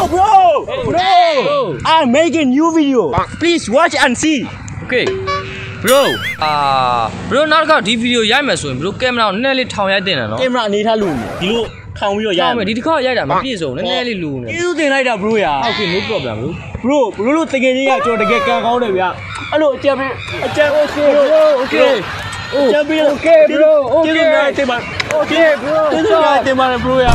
Yo, bro! Hey, bro! I'm making new video. Please watch and see. Okay. Bro, bro, narka di video yai ma so bro camera nele thaung yai tin na no. Camera ani tha lu. Di lo thaung pi yo yai. Ma di tikha yai da ma pi so nele lu ne. You tin lai da bro ya. Okay, no problem bro. Bro, bro lo takin yin ya jor takai kan kaung de bya. Ai lo a chan okay bro, okay. Okay bro, okay. Okay bro. Yai tin ma bro ya.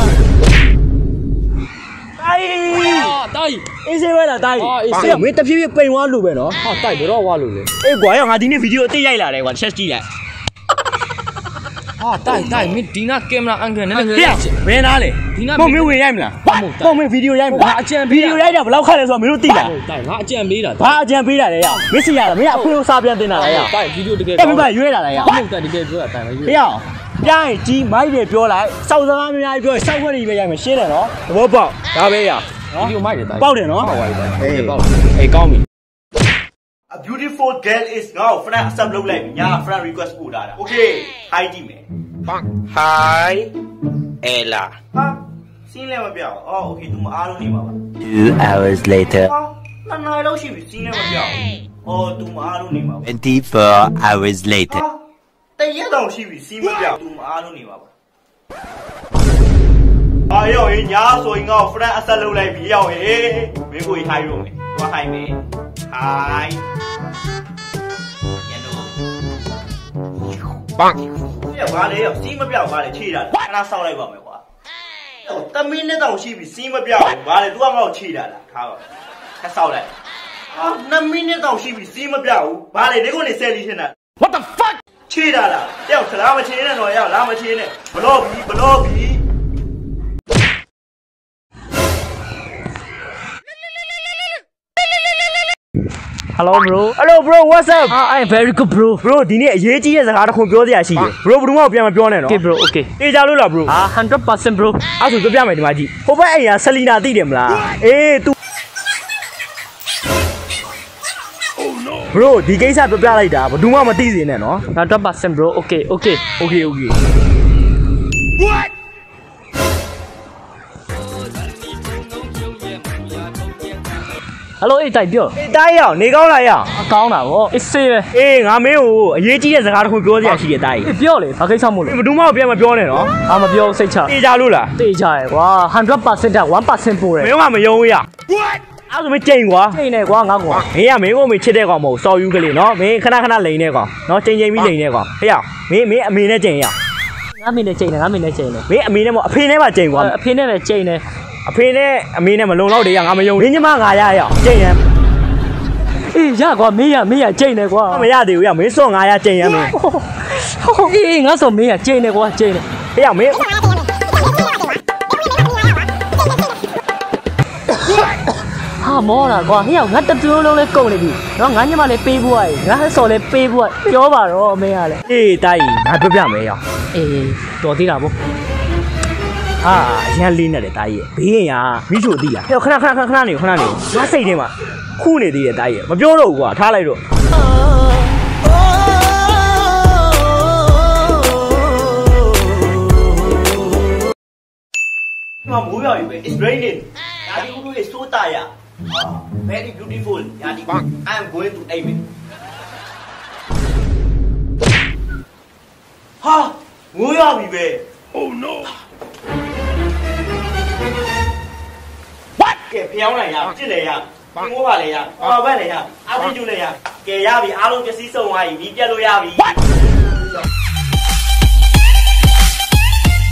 Dai. Ese va la dai. Ese me te pie pein wa lu be no. Ha dai bro wa lu le. Eh gwa ya nga di ni video a tit yai la dai gwa check ji la. Ha dai me dina camera angle ne ne. Be na le. Dina mo me we yai mla. Mo me video yai mla. A chan video yai da ba law kha le so me lo tit la. Dai nga a chan pe da. Ba a chan pe da le ya. Me si ya la me ya a phone sa pian tin la ya. Dai video de ke. Eh me ba yue la la ya. Mo dai de ke bro dai ma yue. Ya. Dai ji mai de pyo la. Sao sa ma yai pyo sao kwa de be yai ma shin le no. Bo ba. Da be ya. A beautiful girl is now friend sub low like ya friend request put out. Okay, hi ji me. Hi Ella. Ha? Sin le ma pya. Oh, okay, tu ma a lo ni ma ba. 2 hours later. Ha? Na na lo shi bi sin le ma pya. Oh, tu ma a lo ni ma ba. 24 hours later. Ha? Ta ye dong shi bi sin ma pya. Tu ma a lo ni ma ba. Ayo, you so you go friend as a low like me. Me go high room. What high me? Hi. Hello. Bang. Yeah, what you see me biao, what you that. Can sound like me what? Oh, that mean that don't see me see me biao. What you go chi that. How? Can sound like. Oh, that mean that don't see me see me biao. What you go ni say li that. What the fuck? Chi that. Yeah, la ma chi ne no, yeah, la ma chi ne. Block. Hello bro, what's up? I'm very good bro. Bro, dini ye ji ye saga ta khon pyo sia chi de. Bro, bru ma ko pyan ma pyo nae no. Okay bro, okay. Te ja lo la bro. 100% bro. A so pyo pyan mai di ma ji. Ho ba ai ya Selina ti de mla. Eh tu Oh no. Bro, di kaisa pyo pyan lai da. Bru ma ma ti sin nae no. 100% bro. Okay. What? Hello, it's Dai. Dai, you go like ya. Go na wo. It's eh. Eh, I me o. Ye ji ye saga ta khon pyo sia chi de Dai. Pyo le, ba kai sa mo le. Du ma ko pyan ma pyo nae no. A ma pyo sai cha. Te ja lo la. Te cha ye gwa. 100% da 1% po de. Me ma ma yong ya. What? A so me chain gwa. Chain nae gwa nga gwa. Me ya me ko me chit de gwa mo. Saw you ka le no. Me khana lain nae gwa. No chain mi lain nae gwa. Ya. Me a me nae chain ya. Nga me nae chain le. Me a me nae mo. A phe nae ma chain gwa. A phe nae nae chain nae. I mean, I'm alone. I'm a young man. Yeah, Lina, the diet. Yeah, we should deal. I say him. Who need the diet? But you know what? How I do. It's raining. Yadi is so tired. Very beautiful. Yadi, I am going to aim it. Ha! Where are we, babe? Oh no. Get down like ya, sit like ya, move like ya, walk like ya, I will do like ya. Get ya, be alone, just sit somewhere, be alone, ya be.